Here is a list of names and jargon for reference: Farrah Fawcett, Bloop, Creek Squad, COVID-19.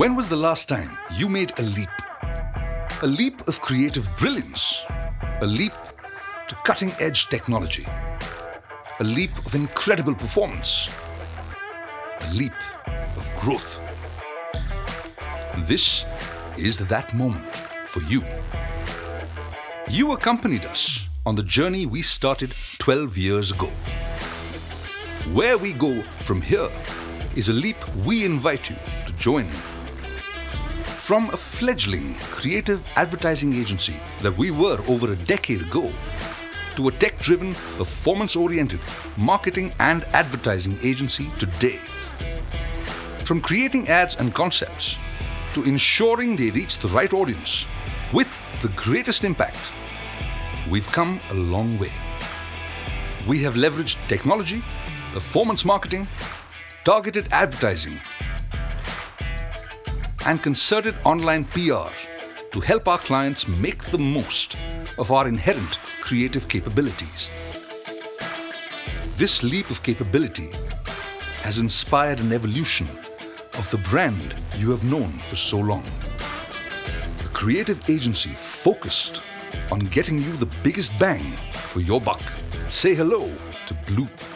When was the last time you made a leap? A leap of creative brilliance. A leap to cutting-edge technology. A leap of incredible performance. A leap of growth. This is that moment for you. You accompanied us on the journey we started 12 years ago. Where we go from here is a leap we invite you to join in. From a fledgling creative advertising agency that we were over a decade ago, to a tech-driven, performance-oriented marketing and advertising agency today. From creating ads and concepts, to ensuring they reach the right audience with the greatest impact, we've come a long way. We have leveraged technology, performance marketing, targeted advertising, and concerted online PR to help our clients make the most of our inherent creative capabilities. This leap of capability has inspired an evolution of the brand you have known for so long. A creative agency focused on getting you the biggest bang for your buck. Say hello to Bloop.